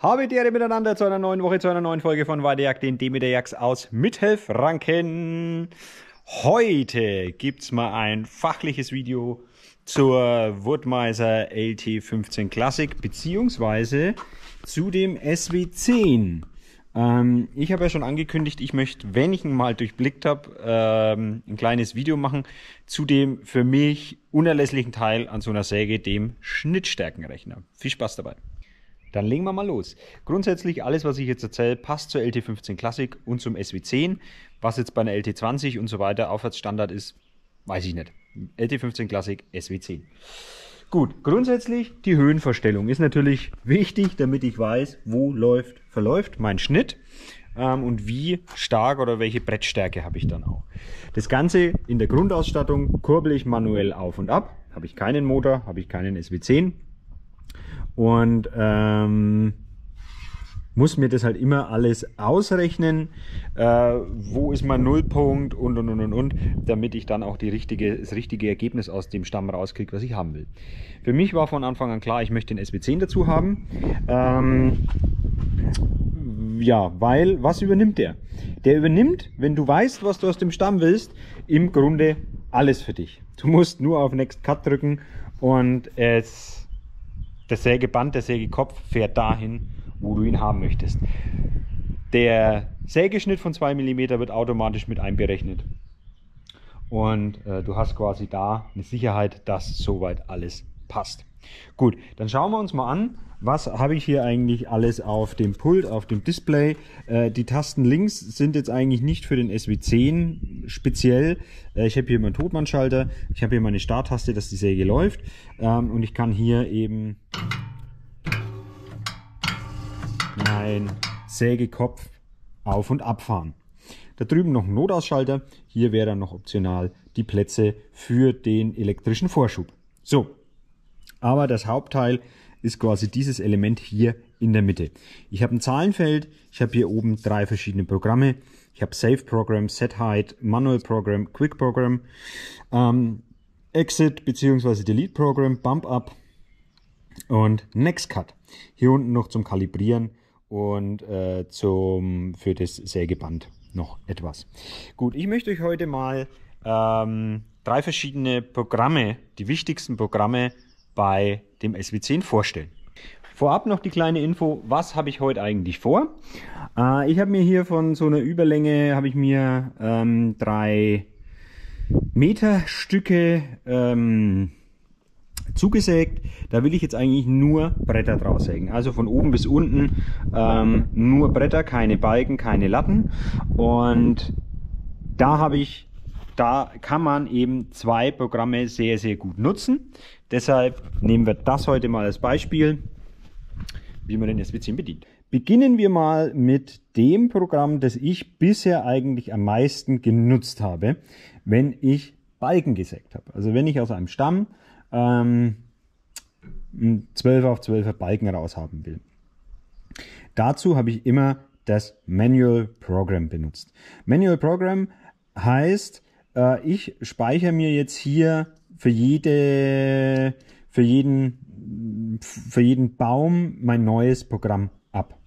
Habe die Ehre miteinander zu einer neuen Woche, zu einer neuen Folge von Weidejagd, den Demeterjagds aus Mittelfranken. Heute gibt's mal ein fachliches Video zur Wood-Mizer LT15 Classic beziehungsweise zu dem SW10. Ich habe ja schon angekündigt, ich möchte, wenn ich ihn mal durchblickt habe, ein kleines Video machen zu dem für mich unerlässlichen Teil an so einer Säge, dem Schnittstärkenrechner. Viel Spaß dabei! Dann legen wir mal los. Grundsätzlich alles, was ich jetzt erzähle, passt zur LT15 Classic und zum SW10. Was jetzt bei einer LT20 und so weiter Aufwärtsstandard ist, weiß ich nicht. LT15 Classic, SW10. Gut, grundsätzlich die Höhenverstellung ist natürlich wichtig, damit ich weiß, wo verläuft mein Schnitt und wie stark oder welche Brettstärke habe ich dann auch. Das Ganze in der Grundausstattung kurble ich manuell auf und ab. Habe ich keinen Motor, habe ich keinen SW10. Und muss mir das halt immer alles ausrechnen, wo ist mein Nullpunkt und, damit ich dann auch das richtige Ergebnis aus dem Stamm rauskriege, was ich haben will. Für mich war von Anfang an klar, ich möchte den SW10 dazu haben. Ja, weil, was übernimmt der? Der übernimmt, wenn du weißt, was du aus dem Stamm willst, im Grunde alles für dich. Du musst nur auf Next Cut drücken und der Sägeband, der Sägekopf fährt dahin, wo du ihn haben möchtest. Der Sägeschnitt von 2 mm wird automatisch mit einberechnet. Und du hast quasi da eine Sicherheit, dass soweit alles passt. Gut, dann schauen wir uns mal an, was habe ich hier eigentlich alles auf dem Pult, auf dem Display. Die Tasten links sind jetzt eigentlich nicht für den SW10 speziell. Ich habe hier meinen Totmannschalter, ich habe hier meine Starttaste, dass die Säge läuft. Und ich kann hier eben meinen Sägekopf auf- und abfahren. Da drüben noch ein Notausschalter. Hier wäre dann noch optional die Plätze für den elektrischen Vorschub. So, aber das Hauptteil ist quasi dieses Element hier in der Mitte. Ich habe ein Zahlenfeld, ich habe hier oben drei verschiedene Programme. Ich habe Save Program, Set Height, Manual Program, Quick Program, Exit bzw. Delete Program, Bump Up und Next Cut. Hier unten noch zum Kalibrieren und für das Sägeband noch etwas. Gut, ich möchte euch heute mal drei verschiedene Programme, die wichtigsten Programme bei dem SW10 vorstellen. Vorab noch die kleine Info, was habe ich heute eigentlich vor? Ich habe mir hier von so einer Überlänge, habe ich mir 3 Meter Stücke zugesägt. Da will ich jetzt eigentlich nur Bretter draus sägen. Also von oben bis unten nur Bretter, keine Balken, keine Latten. Und da kann man eben 2 Programme sehr, sehr gut nutzen. Deshalb nehmen wir das heute mal als Beispiel, wie man den SW10 bedient. Beginnen wir mal mit dem Programm, das ich bisher eigentlich am meisten genutzt habe, wenn ich Balken gesägt habe. Also wenn ich aus einem Stamm 12 auf 12er Balken raushaben will. Dazu habe ich immer das Manual Program benutzt. Manual Program heißt, ich speichere mir jetzt hier für jeden Baum mein neues Programm ab.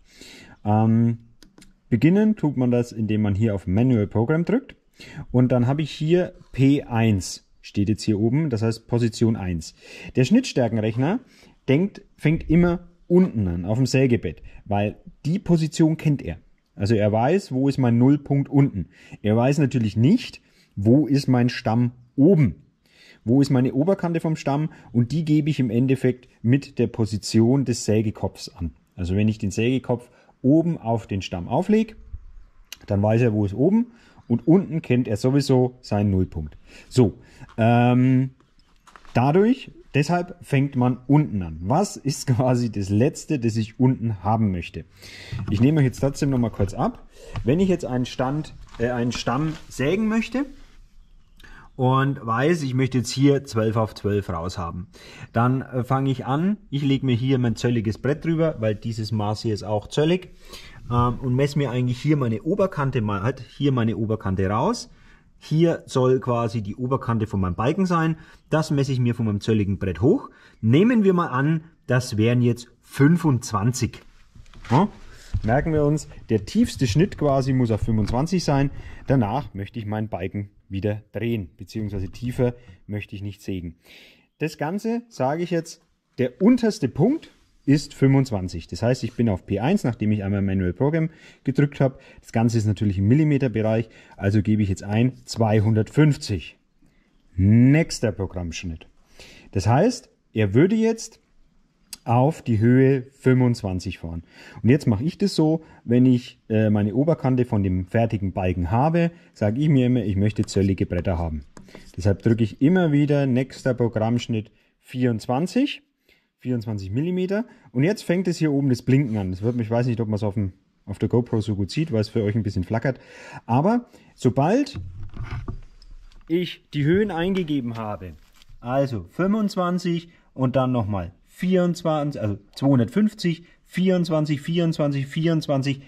Beginnen tut man das, indem man hier auf Manual Program drückt. Und dann habe ich hier P1, steht jetzt hier oben, das heißt Position 1. Der Schnittstärkenrechner fängt immer unten an, auf dem Sägebett, weil die Position kennt er. Also er weiß, wo ist mein Nullpunkt unten. Er weiß natürlich nicht, wo ist mein Stamm oben? Wo ist meine Oberkante vom Stamm? Und die gebe ich im Endeffekt mit der Position des Sägekopfs an. Also wenn ich den Sägekopf oben auf den Stamm auflege, dann weiß er, wo ist oben. Und unten kennt er sowieso seinen Nullpunkt. So, deshalb fängt man unten an. Was ist quasi das Letzte, das ich unten haben möchte? Ich nehme euch jetzt trotzdem nochmal kurz ab. Wenn ich jetzt einen Stamm sägen möchte, und weiß, ich möchte jetzt hier 12 auf 12 raus haben. Dann fange ich an, ich lege mir hier mein zölliges Brett drüber, weil dieses Maß hier ist auch zöllig, und messe mir eigentlich hier meine Oberkante raus. Hier soll quasi die Oberkante von meinem Balken sein. Das messe ich mir von meinem zölligen Brett hoch. Nehmen wir mal an, das wären jetzt 25. Ja? Merken wir uns, der tiefste Schnitt quasi muss auf 25 sein. Danach möchte ich meinen Balken wieder drehen, beziehungsweise tiefer möchte ich nicht sägen. Das Ganze sage ich jetzt, der unterste Punkt ist 25. Das heißt, ich bin auf P1, nachdem ich einmal Manual Program gedrückt habe. Das Ganze ist natürlich im Millimeterbereich, also gebe ich jetzt ein 250. Nächster Programmschnitt. Das heißt, er würde jetzt auf die Höhe 25 fahren. Und jetzt mache ich das so, wenn ich meine Oberkante von dem fertigen Balken habe, sage ich mir immer, ich möchte zöllige Bretter haben. Deshalb drücke ich immer wieder nächster Programmschnitt 24 mm. Und jetzt fängt es hier oben das Blinken an. Das wird mich, ich weiß nicht, ob man es auf der GoPro so gut sieht, weil es für euch ein bisschen flackert. Aber sobald ich die Höhen eingegeben habe, also 25 und dann nochmal 24, also 250, 24, 24, 24,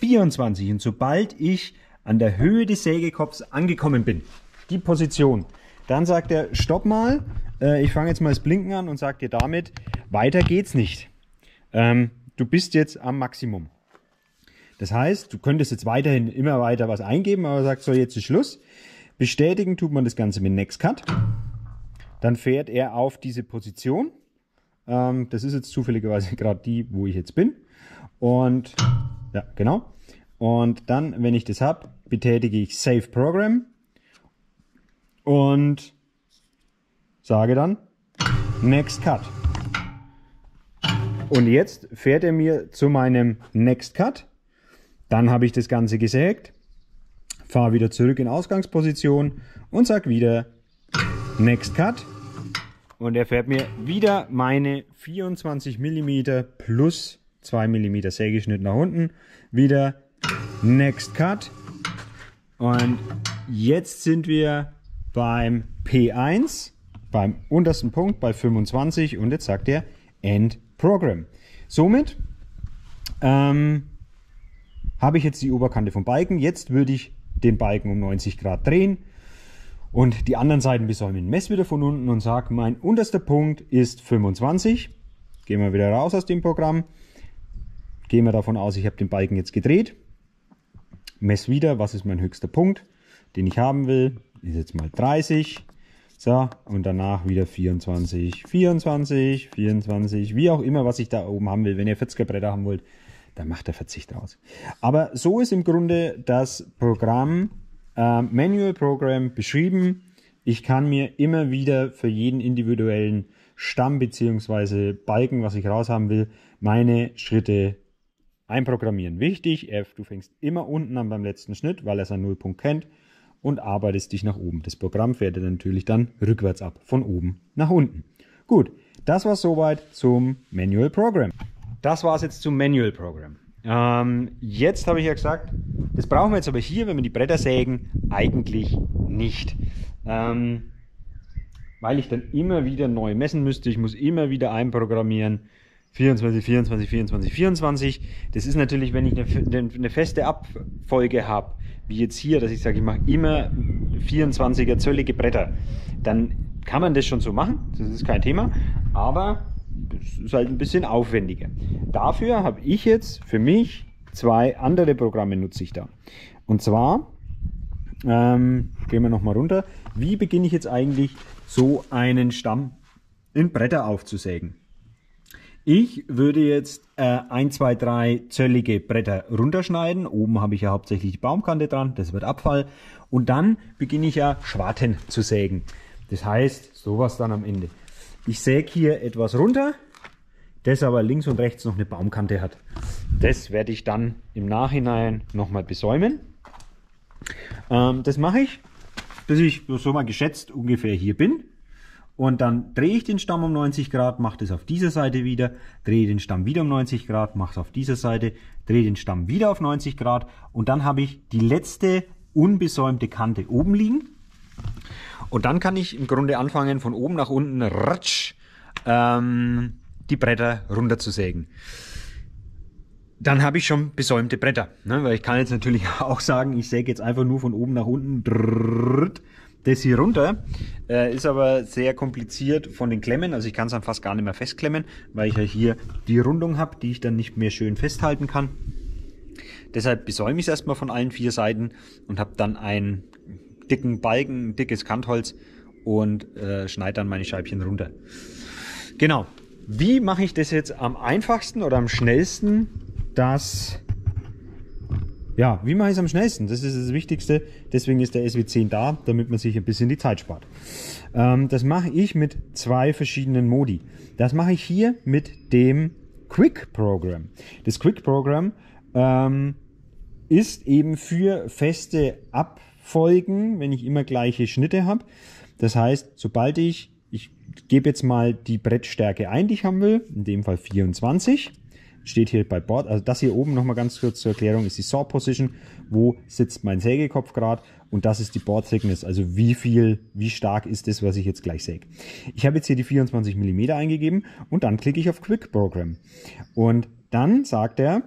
24. Und sobald ich an der Höhe des Sägekopfs angekommen bin, die Position, dann sagt er, stopp mal, ich fange jetzt mal das Blinken an und sage dir damit, weiter geht's nicht. Du bist jetzt am Maximum. Das heißt, du könntest jetzt weiterhin immer weiter was eingeben, aber sagt so, jetzt ist Schluss. Bestätigen tut man das Ganze mit Next Cut. Dann fährt er auf diese Position. Das ist jetzt zufälligerweise gerade die, wo ich jetzt bin. Und ja, genau. Und dann, wenn ich das habe, betätige ich Save Program und sage dann Next Cut. Und jetzt fährt er mir zu meinem Next Cut. Dann habe ich das Ganze gesägt, fahre wieder zurück in Ausgangsposition und sage wieder Next Cut. Und er fährt mir wieder meine 24 mm plus 2 mm Sägeschnitt nach unten. Wieder Next Cut. Und jetzt sind wir beim P1, beim untersten Punkt, bei 25. Und jetzt sagt er End Program. Somit habe ich jetzt die Oberkante vom Balken. Jetzt würde ich den Balken um 90 Grad drehen. Und die anderen Seiten besäumen den Mess wieder von unten und sage, mein unterster Punkt ist 25. Gehen wir wieder raus aus dem Programm. Gehen wir davon aus, ich habe den Balken jetzt gedreht. Mess wieder, was ist mein höchster Punkt, den ich haben will. Ist jetzt mal 30. So, und danach wieder 24, 24, 24. Wie auch immer, was ich da oben haben will. Wenn ihr 40er Bretter haben wollt, dann macht er 40 draus. Aber so ist im Grunde das Programm Manual Program beschrieben. Ich kann mir immer wieder für jeden individuellen Stamm bzw. Balken, was ich raus haben will, meine Schritte einprogrammieren. Wichtig, du fängst immer unten an beim letzten Schnitt, weil er seinen Nullpunkt kennt und arbeitest dich nach oben. Das Programm fährt er natürlich dann rückwärts ab, von oben nach unten. Gut, das war soweit zum Manual Program. Das war es jetzt zum Manual Program. Jetzt habe ich ja gesagt, das brauchen wir jetzt aber hier, wenn wir die Bretter sägen, eigentlich nicht. Weil ich dann immer wieder neu messen müsste. Ich muss immer wieder einprogrammieren. 24, 24, 24, 24. Das ist natürlich, wenn ich eine feste Abfolge habe, wie jetzt hier, dass ich sage, ich mache immer 24er zöllige Bretter. Dann kann man das schon so machen. Das ist kein Thema. Aber das ist halt ein bisschen aufwendiger. Dafür habe ich jetzt für mich zwei andere Programme nutze ich da. Und zwar, gehen wir nochmal runter, wie beginne ich jetzt eigentlich so einen Stamm in Bretter aufzusägen? Ich würde jetzt 1, 2, 3 zöllige Bretter runterschneiden. Oben habe ich ja hauptsächlich die Baumkante dran, das wird Abfall. Und dann beginne ich ja Schwarten zu sägen. Das heißt, sowas dann am Ende. Ich säge hier etwas runter, das aber links und rechts noch eine Baumkante hat. Das werde ich dann im Nachhinein nochmal besäumen. Das mache ich, bis ich so mal geschätzt ungefähr hier bin. Und dann drehe ich den Stamm um 90 Grad, mache das auf dieser Seite wieder, drehe den Stamm wieder um 90 Grad, mache es auf dieser Seite, drehe den Stamm wieder auf 90 Grad. Und dann habe ich die letzte unbesäumte Kante oben liegen. Und dann kann ich im Grunde anfangen, von oben nach unten ratsch, die Bretter runter zu sägen. Dann habe ich schon besäumte Bretter, ne? Weil ich kann jetzt natürlich auch sagen, ich säge jetzt einfach nur von oben nach unten. Das hier runter ist aber sehr kompliziert von den Klemmen, also ich kann es dann fast gar nicht mehr festklemmen, weil ich ja hier die Rundung habe, die ich dann nicht mehr schön festhalten kann. Deshalb besäume ich es erstmal von allen vier Seiten und habe dann einen dicken Balken, ein dickes Kantholz und schneide dann meine Scheibchen runter. Genau, wie mache ich das jetzt am einfachsten oder am schnellsten? Ja, wie mache ich es am schnellsten? Das ist das Wichtigste. Deswegen ist der SW10 da, damit man sich ein bisschen die Zeit spart. Das mache ich mit zwei verschiedenen Modi. Das mache ich hier mit dem Quick Program. Das Quick Program ist eben für feste Abfolgen, wenn ich immer gleiche Schnitte habe. Das heißt, sobald ich gebe jetzt mal die Brettstärke ein, die ich haben will, in dem Fall 24. Steht hier bei Bord, also das hier oben nochmal ganz kurz zur Erklärung ist die Saw Position, wo sitzt mein Sägekopf gerade, und das ist die Board Thickness, also wie stark ist das, was ich jetzt gleich säge. Ich habe jetzt hier die 24 mm eingegeben und dann klicke ich auf Quick Program und dann sagt er,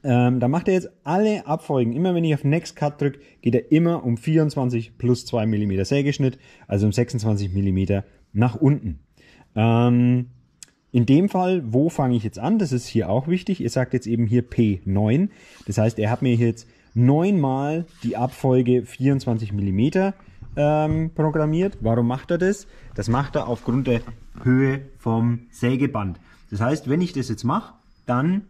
da macht er jetzt alle Abfolgen, immer wenn ich auf Next Cut drücke, geht er immer um 24 plus 2 mm Sägeschnitt, also um 26 mm nach unten. In dem Fall, wo fange ich jetzt an? Das ist hier auch wichtig. Ihr sagt jetzt eben hier P9. Das heißt, er hat mir jetzt 9-mal die Abfolge 24 mm programmiert. Warum macht er das? Das macht er aufgrund der Höhe vom Sägeband. Das heißt, wenn ich das jetzt mache, dann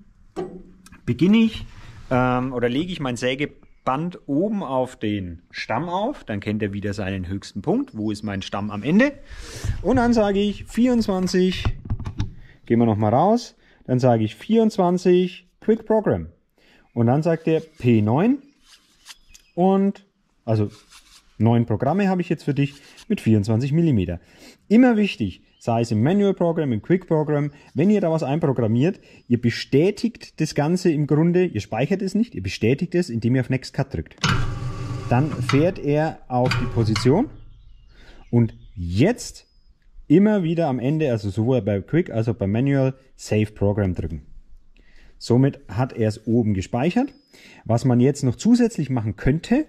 beginne ich oder lege ich mein Sägeband oben auf den Stamm auf. Dann kennt er wieder seinen höchsten Punkt. Wo ist mein Stamm am Ende? Und dann sage ich 24 mm. Gehen wir nochmal raus, dann sage ich 24 Quick Program und dann sagt er P9 und also 9 Programme habe ich jetzt für dich mit 24 mm. Immer wichtig, sei es im Manual Program, im Quick Program, wenn ihr da was einprogrammiert, ihr bestätigt das Ganze im Grunde, ihr speichert es nicht, ihr bestätigt es, indem ihr auf Next Cut drückt. Dann fährt er auf die Position und jetzt immer wieder am Ende, also sowohl bei Quick als auch beim Manual, Save Program drücken. Somit hat er es oben gespeichert. Was man jetzt noch zusätzlich machen könnte,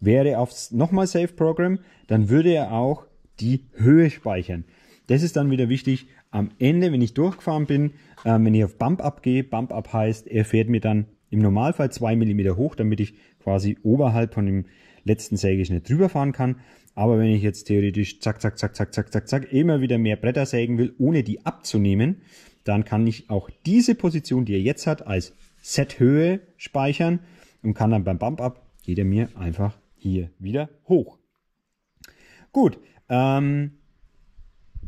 wäre auf nochmal Save Program, dann würde er auch die Höhe speichern. Das ist dann wieder wichtig am Ende, wenn ich durchgefahren bin, wenn ich auf Bump Up gehe. Bump Up heißt, er fährt mir dann im Normalfall 2 mm hoch, damit ich quasi oberhalb von dem letzten Sägeschnitt drüber fahren kann. Aber wenn ich jetzt theoretisch zack, zack, zack, zack, zack, zack, zack, immer wieder mehr Bretter sägen will, ohne die abzunehmen, dann kann ich auch diese Position, die er jetzt hat, als Set-Höhe speichern und kann dann beim Bump-Up, geht er mir einfach hier wieder hoch. Gut, ich habe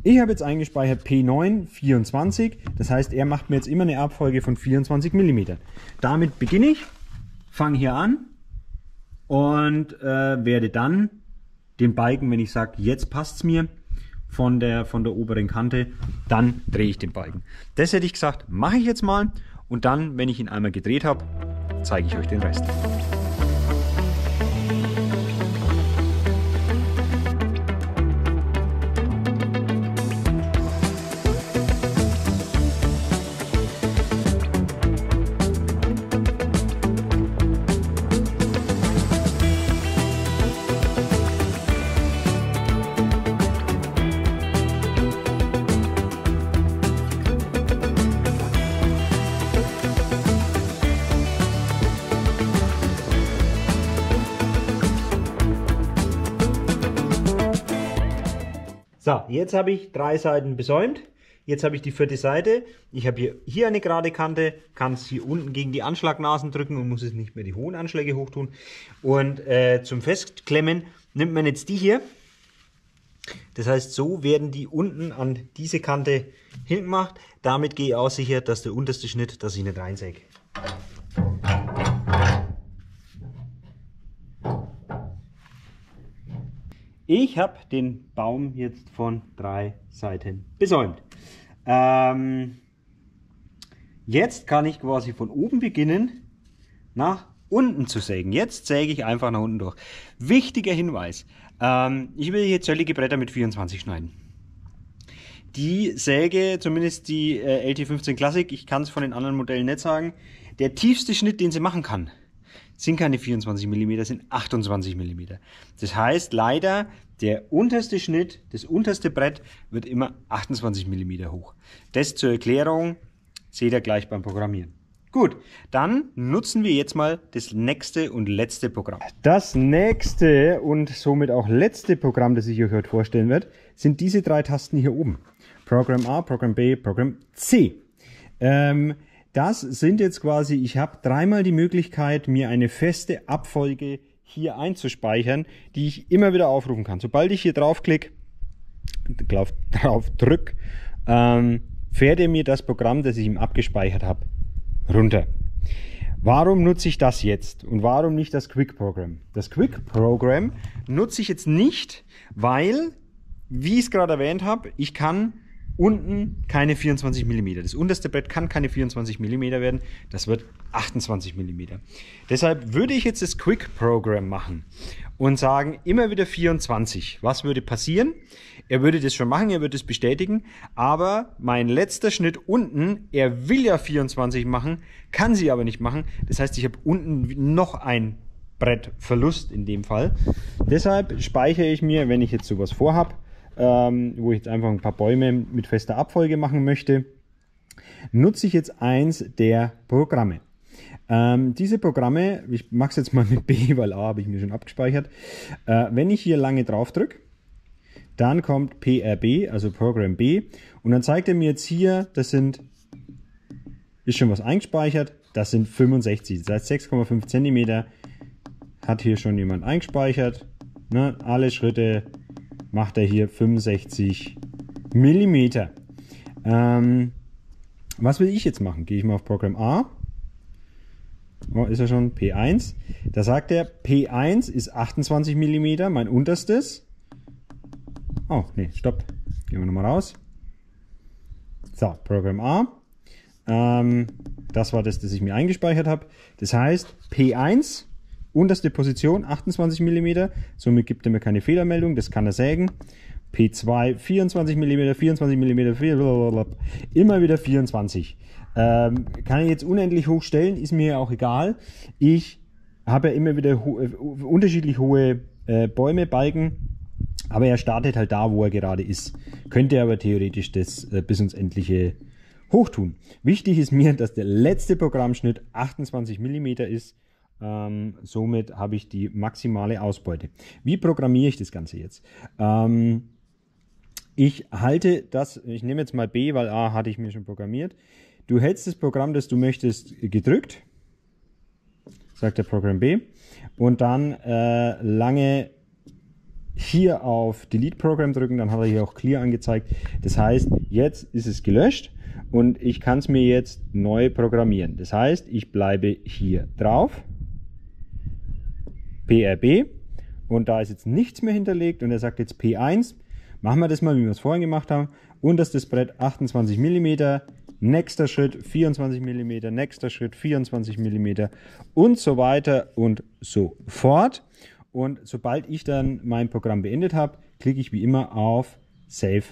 jetzt eingespeichert P9, 24, das heißt, er macht mir jetzt immer eine Abfolge von 24 mm. Damit beginne ich, fange hier an und werde dann den Balken, wenn ich sage, jetzt passt es mir von der oberen Kante, dann drehe ich den Balken. Das hätte ich gesagt, mache ich jetzt mal und dann, wenn ich ihn einmal gedreht habe, zeige ich euch den Rest. So, jetzt habe ich 3 Seiten besäumt, jetzt habe ich die 4. Seite, ich habe hier eine gerade Kante, kann es hier unten gegen die Anschlagnasen drücken und muss es nicht mehr die hohen Anschläge hoch tun. Und zum Festklemmen nimmt man jetzt die hier, das heißt, so werden die unten an diese Kante hingemacht, damit gehe ich auch sicher, dass der unterste Schnitt, dass ich nicht reinsäge. Ich habe den Baum jetzt von 3 Seiten besäumt. Jetzt kann ich quasi von oben beginnen, nach unten zu sägen. Jetzt säge ich einfach nach unten durch. Wichtiger Hinweis, ich will hier zöllige Bretter mit 24 schneiden. Die Säge, zumindest die LT15 Classic, ich kann es von den anderen Modellen nicht sagen, der tiefste Schnitt, den sie machen kann, sind keine 24 mm, sind 28 mm. Das heißt leider, der unterste Schnitt, das unterste Brett wird immer 28 mm hoch. Das zur Erklärung, seht ihr gleich beim Programmieren. Gut, dann nutzen wir jetzt mal das nächste und letzte Programm. Das nächste und somit auch letzte Programm, das ich euch heute vorstellen werde, sind diese drei Tasten hier oben. Programm A, Programm B, Programm C. Das sind jetzt quasi, ich habe dreimal die Möglichkeit, mir eine feste Abfolge hier einzuspeichern, die ich immer wieder aufrufen kann. Sobald ich hier draufklicke, drauf drücke, fährt er mir das Programm, das ich ihm abgespeichert habe, runter. Warum nutze ich das jetzt und warum nicht das Quick Program? Das Quick Program nutze ich jetzt nicht, weil, wie ich es gerade erwähnt habe, ich kann unten keine 24 mm. Das unterste Brett kann keine 24 mm werden, das wird 28 mm. Deshalb würde ich jetzt das Quick Program machen und sagen, immer wieder 24. Was würde passieren? Er würde das schon machen, er würde es bestätigen, aber mein letzter Schnitt unten, er will ja 24 machen, kann sie aber nicht machen. Das heißt, ich habe unten noch ein Brettverlust in dem Fall. Deshalb speichere ich mir, wenn ich jetzt sowas vorhabe, wo ich jetzt einfach ein paar Bäume mit fester Abfolge machen möchte, nutze ich jetzt eins der Programme. Diese Programme, ich mache es jetzt mal mit B, weil A habe ich mir schon abgespeichert. Wenn ich hier lange drauf drücke, dann kommt PRB, also Program B, und dann zeigt er mir jetzt hier, das sind, ist schon was eingespeichert, das sind 65, das heißt 6,5 cm hat hier schon jemand eingespeichert, ne? Alle Schritte macht er hier 65 mm. Was will ich jetzt machen? Gehe ich mal auf Programm A. Oh, ist er schon? P1. Da sagt er, P1 ist 28 mm, mein unterstes. Oh, nee, stopp. Gehen wir nochmal raus. So, Programm A. Das war das, das ich mir eingespeichert habe. Das heißt, P1, unterste Position 28 mm, somit gibt er mir keine Fehlermeldung, das kann er sägen. P2 24 mm, 24 mm, blablabla. Immer wieder 24. Kann ich jetzt unendlich hochstellen, ist mir ja auch egal. Ich habe ja immer wieder unterschiedlich hohe Bäume, Balken, aber er startet halt da, wo er gerade ist. Könnte aber theoretisch das bis ins Endliche hochtun. Wichtig ist mir, dass der letzte Programmschnitt 28 mm ist. Somit habe ich die maximale Ausbeute. Wie programmiere ich das Ganze jetzt? Ich nehme jetzt mal B, weil A hatte ich mir schon programmiert. Du hältst das Programm, das du möchtest, gedrückt, sagt der Programm B, und dann lange hier auf Delete Program drücken, dann hat er hier auch Clear angezeigt. Das heißt, jetzt ist es gelöscht und ich kann es mir jetzt neu programmieren. Das heißt, ich bleibe hier drauf. PRB, und da ist jetzt nichts mehr hinterlegt und er sagt jetzt P1, machen wir das mal, wie wir es vorhin gemacht haben, unterstes Brett 28 mm, nächster Schritt 24 mm, nächster Schritt 24 mm und so weiter und so fort. Und sobald ich dann mein Programm beendet habe, klicke ich wie immer auf Save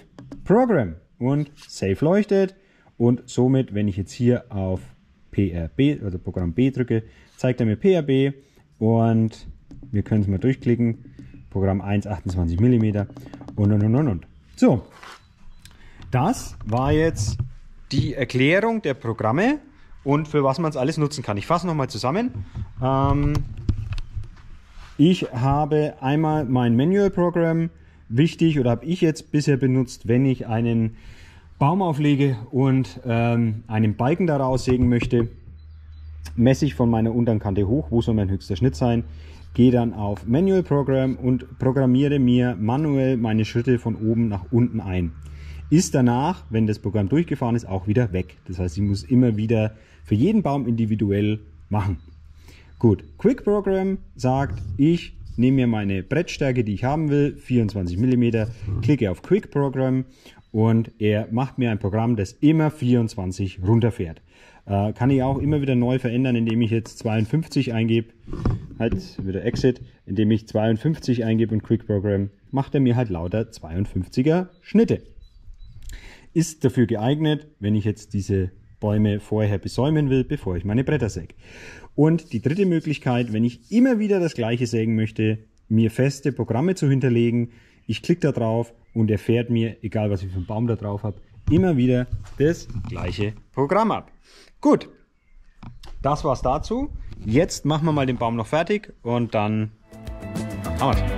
Program und Save leuchtet und somit, wenn ich jetzt hier auf PRB, also Programm B drücke, zeigt er mir PRB und wir können es mal durchklicken. Programm 1, 28 mm und. So, das war jetzt die Erklärung der Programme und für was man es alles nutzen kann. Ich fasse nochmal zusammen. Ich habe einmal mein Manual-Programm, wichtig, oder habe ich jetzt bisher benutzt, wenn ich einen Baum auflege und einen Balken daraus sägen möchte. Messe ich von meiner unteren Kante hoch, wo soll mein höchster Schnitt sein, gehe dann auf Manual Program und programmiere mir manuell meine Schritte von oben nach unten ein. Ist danach, wenn das Programm durchgefahren ist, auch wieder weg. Das heißt, ich muss immer wieder für jeden Baum individuell machen. Gut, Quick Program sagt, ich nehme mir meine Brettstärke, die ich haben will, 24 mm, klicke auf Quick Program und er macht mir ein Programm, das immer 24 runterfährt. Kann ich auch immer wieder neu verändern, indem ich jetzt 52 eingebe, halt wieder Exit, indem ich 52 eingebe und Quick Program, macht er mir halt lauter 52er Schnitte. Ist dafür geeignet, wenn ich jetzt diese Bäume vorher besäumen will, bevor ich meine Bretter säge. Und die dritte Möglichkeit, wenn ich immer wieder das gleiche sägen möchte, mir feste Programme zu hinterlegen. Ich klicke da drauf und er fährt mir, egal was ich für einen Baum da drauf habe, immer wieder das gleiche Programm ab. Gut, das war's dazu. Jetzt machen wir mal den Baum noch fertig und dann haben wir's.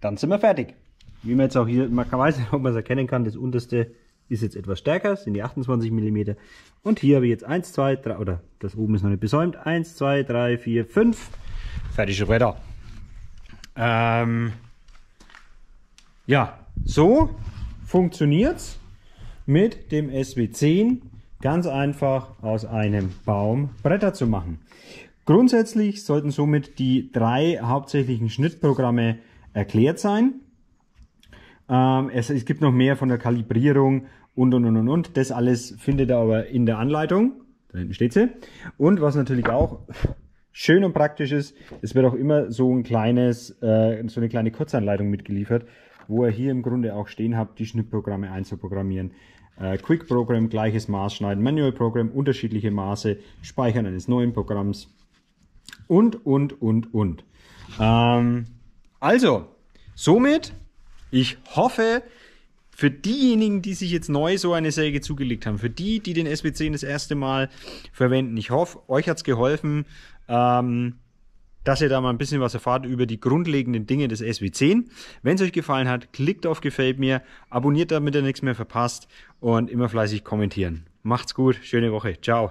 Dann sind wir fertig. Wie man jetzt auch hier, man weiß nicht, ob man es erkennen kann, das unterste ist jetzt etwas stärker, sind die 28 mm. Und hier habe ich jetzt 1, 2, 3, oder das oben ist noch nicht besäumt, 1, 2, 3, 4, 5, fertige Bretter. Ja, so funktioniert es mit dem SW10 ganz einfach aus einem Baum Bretter zu machen. Grundsätzlich sollten somit die drei hauptsächlichen Schnittprogramme erklärt sein. Es gibt noch mehr von der Kalibrierung und. Das alles findet ihr aber in der Anleitung. Da hinten steht sie. Und was natürlich auch schön und praktisch ist, es wird auch immer so ein kleines, so eine kleine Kurzanleitung mitgeliefert, wo ihr hier im Grunde auch stehen habt, die Schnittprogramme einzuprogrammieren. Quick Program, gleiches Maß schneiden, Manual Program, unterschiedliche Maße, Speichern eines neuen Programms und. Also, somit, ich hoffe, für diejenigen, die sich jetzt neu so eine Säge zugelegt haben, für die, die den SW10 das erste Mal verwenden, ich hoffe, euch hat es geholfen, dass ihr da mal ein bisschen was erfahrt über die grundlegenden Dinge des SW10. Wenn es euch gefallen hat, klickt auf Gefällt mir, abonniert, damit ihr nichts mehr verpasst und immer fleißig kommentieren. Macht's gut, schöne Woche, ciao.